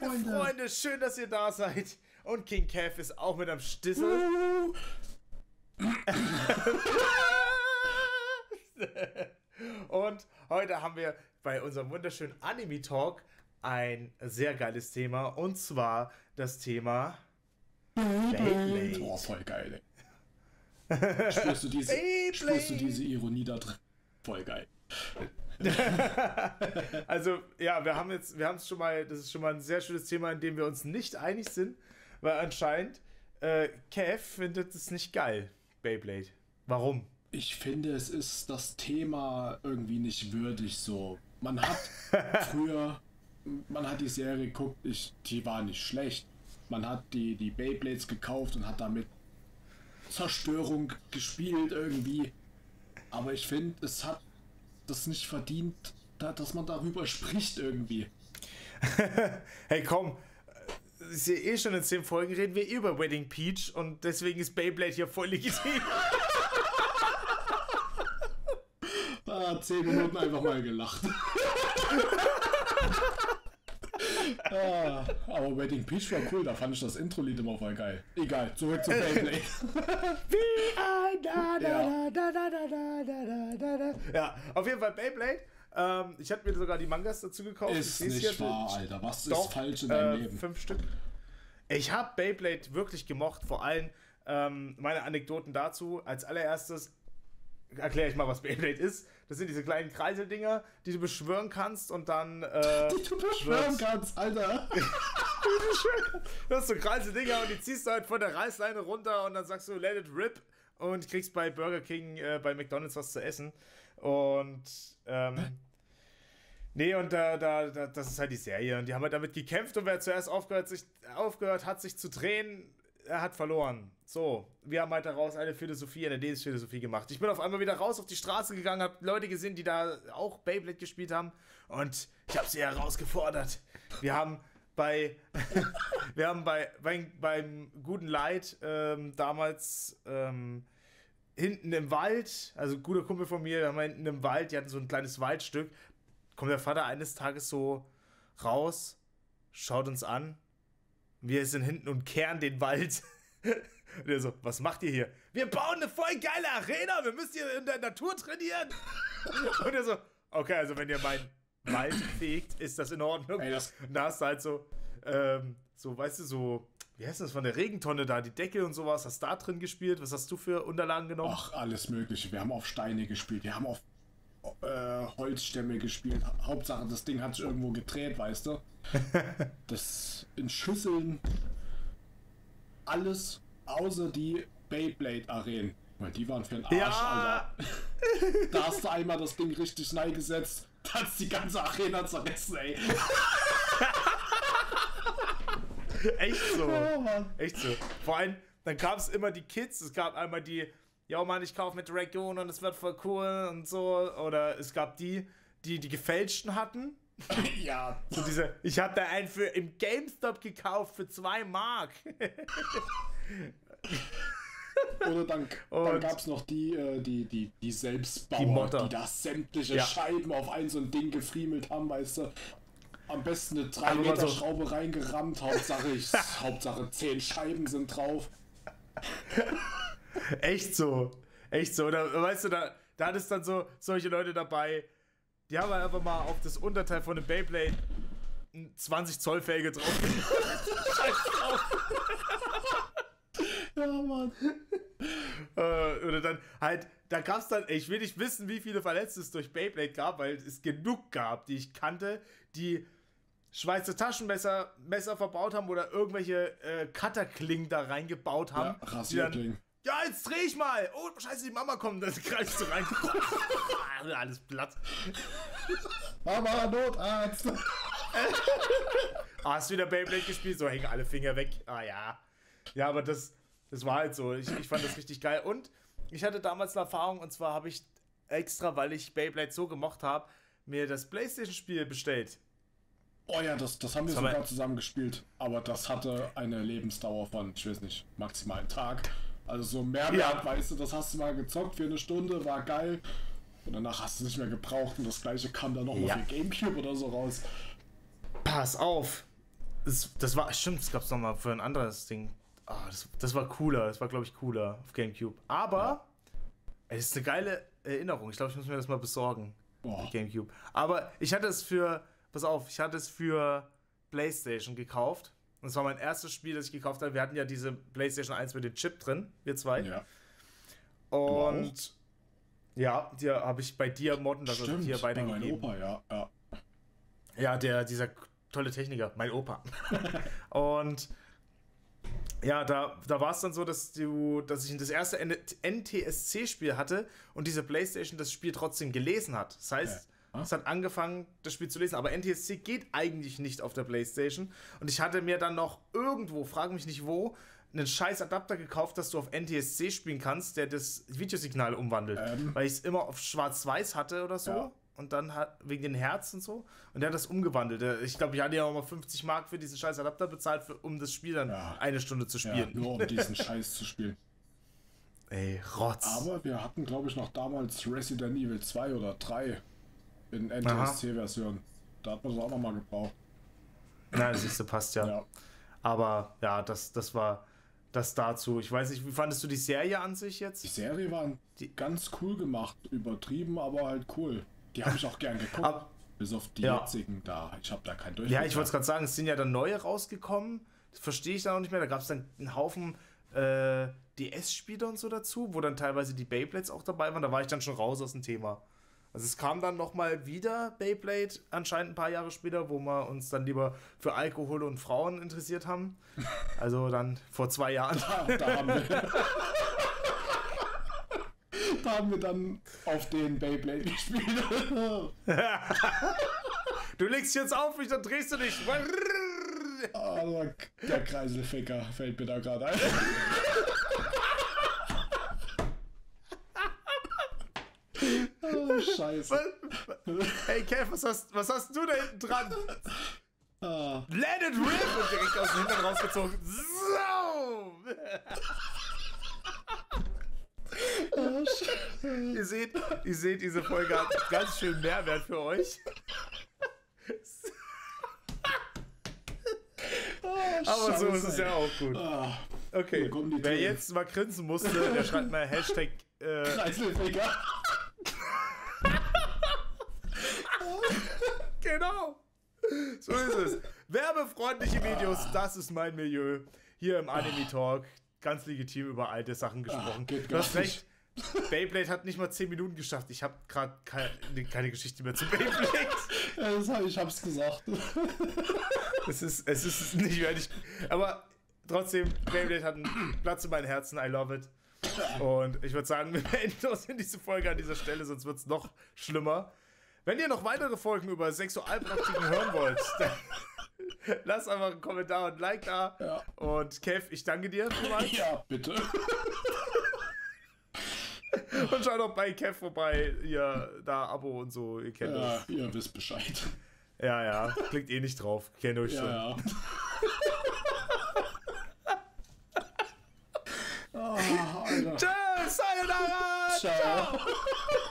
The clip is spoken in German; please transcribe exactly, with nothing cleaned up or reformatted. meine Freunde. Freunde, schön, dass ihr da seid. Und King Cav ist auch mit am Stissel. Und heute haben wir bei unserem wunderschönen Anime-Talk ein sehr geiles Thema. Und zwar das Thema Beyblade. Oh, voll geil, ey. Spürst du diese, spürst du diese Ironie da drin? Voll geil. Also, ja, wir haben jetzt, wir haben es schon mal, das ist schon mal ein sehr schönes Thema, in dem wir uns nicht einig sind, weil anscheinend äh, Cav findet es nicht geil, Beyblade. Warum? Ich finde, es ist das Thema irgendwie nicht würdig so. Man hat früher, man hat die Serie geguckt, ich, die war nicht schlecht. Man hat die, die Beyblades gekauft und hat damit Zerstörung gespielt irgendwie. Aber ich finde, es hat das nicht verdient, dass man darüber spricht irgendwie. Hey, komm. Ich sehe eh schon, in zehn Folgen reden wir über Wedding Peach und deswegen ist Beyblade hier voll legitim. Ah, zehn Minuten einfach mal gelacht. Ah, aber Wedding Peach war cool, da fand ich das Intro-Lied immer voll geil. Egal, zurück zu Beyblade. Wie ein da da da da da da da da. Ja, auf jeden Fall Beyblade. Ähm, ich hatte mir sogar die Mangas dazu gekauft. Ist nicht wahr, Alter. Was ist doch falsch in deinem äh, Leben? Fünf Stück. Ich habe Beyblade wirklich gemocht. Vor allem ähm, meine Anekdoten dazu. Als allererstes erkläre ich mal, was Beyblade ist. Das sind diese kleinen Kreiseldinger, die du beschwören kannst und dann... Äh, die du beschwören kannst, Alter! Du hast so Kreiseldinger und die ziehst du halt von der Reißleine runter und dann sagst du, let it rip, und kriegst bei Burger King, äh, bei McDonald's was zu essen. Und... Ähm, nee, und da, da, da, das ist halt die Serie. Und die haben halt damit gekämpft und wer zuerst aufgehört, sich, aufgehört hat, sich zu drehen... Er hat verloren. So, wir haben halt daraus eine Philosophie, eine Lebensphilosophie gemacht. Ich bin auf einmal wieder raus auf die Straße gegangen, habe Leute gesehen, die da auch Beyblade gespielt haben und ich habe sie herausgefordert. Wir haben bei, wir haben bei, bei beim guten Leid ähm, damals ähm, hinten im Wald, also ein guter Kumpel von mir, wir haben hinten im Wald, die hatten so ein kleines Waldstück, kommt der Vater eines Tages so raus, schaut uns an. Wir sind hinten und kehren den Wald. Und er so, was macht ihr hier? Wir bauen eine voll geile Arena, wir müssen hier in der Natur trainieren. Und er so, okay, also wenn ihr meinen Wald fegt, ist das in Ordnung. Ey, das und da hast du halt so, ähm, so, weißt du, so, wie heißt das von der Regentonne da, die Deckel und sowas, hast du da drin gespielt? Was hast du für Unterlagen genommen? Ach, alles mögliche. Wir haben auf Steine gespielt, wir haben auf äh, Holzstämme gespielt. Hauptsache, das Ding hat sich irgendwo gedreht, weißt du. Das in Schüsseln, alles außer die Beyblade-Arenen. Weil die waren für den Arsch, ja. Alter. Da hast du einmal das Ding richtig neigesetzt, da hat's die ganze Arena zerrissen, ey. Echt so. Echt so. Vor allem, dann gab es immer die Kids, es gab einmal die, ja Mann, ich kaufe mit Dragon und es wird voll cool und so. Oder es gab die, die die gefälschten hatten. Ja. So diese, ich habe da einen für im GameStop gekauft für zwei Mark. Oder dann, dann gab es noch die, die, die, die Selbstbauer, die, die da sämtliche ja. Scheiben auf ein so ein Ding gefriemelt haben, weißt du. Am besten eine drei Meter Schraube so reingerammt, Hauptsache, ich, Hauptsache zehn Scheiben sind drauf. Echt so. Echt so. Da, weißt du, da, da hattest dann so solche Leute dabei. Die haben halt einfach mal auf das Unterteil von dem Beyblade zwanzig Zoll Felge drauf. Scheiß drauf. Ja, Mann. Äh, oder dann halt, da gab's dann, ich will nicht wissen, wie viele Verletzte es durch Beyblade gab, weil es genug gab, die ich kannte, die Schweizer Taschenmesser Messer verbaut haben oder irgendwelche äh, Cutterklingen da reingebaut haben. Ja, Rasierklingen. Ja, jetzt dreh ich mal. Oh, scheiße, die Mama kommt. Dann greifst du rein. Alles platt. Mama, Notarzt. Ah, hast du wieder Beyblade gespielt? So, hängen alle Finger weg. Ah ja. Ja, aber das, das war halt so. Ich, ich fand das richtig geil. Und ich hatte damals eine Erfahrung. Und zwar habe ich extra, weil ich Beyblade so gemocht habe, mir das PlayStation-Spiel bestellt. Oh ja, das, das haben wir das sogar haben wir... zusammen gespielt. Aber das hatte eine Lebensdauer von, ich weiß nicht, maximal einen Tag. Also so Mehrwert, ja. Weißt du, das hast du mal gezockt für eine Stunde, war geil. Und danach hast du es nicht mehr gebraucht und das gleiche kam dann nochmal ja. für Gamecube oder so raus. Pass auf, Das, das war, stimmt, das gab es nochmal für ein anderes Ding. Oh, das, das war cooler, das war, glaube ich, cooler auf Gamecube. Aber, ja. Ey, das ist eine geile Erinnerung. Ich glaube, ich muss mir das mal besorgen. Boah. Gamecube. Aber ich hatte es für, pass auf, ich hatte es für PlayStation gekauft. Und das war mein erstes Spiel, das ich gekauft habe. Wir hatten ja diese PlayStation eins mit dem Chip drin, wir zwei. Ja. Und ja, die habe ich bei dir modden, das stimmt, dir weitergegeben. Mein Opa, ja, ja. Ja, der, dieser tolle Techniker, mein Opa. Und ja, da, da war es dann so, dass du, dass ich das erste N T S C-Spiel hatte und diese PlayStation das Spiel trotzdem gelesen hat. Das heißt, ja. es hat angefangen, das Spiel zu lesen. Aber N T S C geht eigentlich nicht auf der PlayStation. Und ich hatte mir dann noch irgendwo, frag mich nicht wo, einen scheiß Adapter gekauft, dass du auf N T S C spielen kannst, der das Videosignal umwandelt. Ähm. Weil ich es immer auf schwarz-weiß hatte oder so. Ja. Und dann hat, wegen den Herzen und so. Und der hat das umgewandelt. Ich glaube, ich hatte ja auch mal fünfzig Mark für diesen scheiß Adapter bezahlt, für, um das Spiel dann ja. eine Stunde zu spielen. Ja, nur um diesen Scheiß zu spielen. Ey, Rotz. Aber wir hatten, glaube ich, noch damals Resident Evil zwei oder drei in N T S C-Version. Da hat man es auch nochmal gebraucht. Na, das ist, passt ja. ja. Aber ja, das, das war das dazu. Ich weiß nicht, wie fandest du die Serie an sich jetzt? Die Serie war die ganz cool gemacht. Übertrieben, aber halt cool. Die habe ich auch gern geguckt, Ab, bis auf die ja. jetzigen da. Ich habe da keinen Durchblick. Ja, ich wollte es gerade sagen, es sind ja dann neue rausgekommen. Das verstehe ich dann auch nicht mehr. Da gab es dann einen Haufen äh, D S-Spiele und so dazu, wo dann teilweise die Beyblades auch dabei waren. Da war ich dann schon raus aus dem Thema. Also es kam dann nochmal wieder Beyblade, anscheinend ein paar Jahre später, wo wir uns dann lieber für Alkohol und Frauen interessiert haben. Also dann vor zwei Jahren. Da, da haben wir... Da haben wir dann auf den Beyblade gespielt. Du legst jetzt auf mich, dann drehst du dich. Oh, der Kreiselficker fällt mir da gerade ein. Oh, Scheiße. Hey, Kev, was hast, was hast du da hinten dran? Ah. Let it rip! Und direkt aus dem Hintern rausgezogen. So! Oh, ihr, seht, ihr seht, diese Folge hat ganz schön Mehrwert für euch. Oh, aber so ist es ja auch gut. Okay, wer jetzt mal grinsen musste, der schreibt mal Hashtag äh, Kreiselfinger. Genau. So ist es. Werbefreundliche Videos, das ist mein Milieu. Hier im Anime Talk. Ganz legitim über alte Sachen gesprochen. Ah, du hast recht, Beyblade hat nicht mal zehn Minuten geschafft. Ich habe gerade keine, keine Geschichte mehr zu Beyblade. Ja, das hab ich, ich hab's gesagt. Es ist, es ist nicht wirklich. Aber trotzdem, Beyblade hat einen Platz in meinem Herzen. I love it. Und ich würde sagen, wir beenden uns in diese Folge an dieser Stelle, sonst wird es noch schlimmer. Wenn ihr noch weitere Folgen über Sexualpraktiken hören wollt, dann lasst einfach einen Kommentar und ein Like da. Ja. Und Kev, ich danke dir. Ja, bitte. Und schaut auch bei Kev vorbei. Ihr da Abo und so, ihr kennt ja, das. Ihr wisst Bescheid. Ja, ja. Klickt eh nicht drauf. Kennt euch ja, schon. Ja. Oh, Alter. Tschüss, Sayonara. Ciao. Ciao.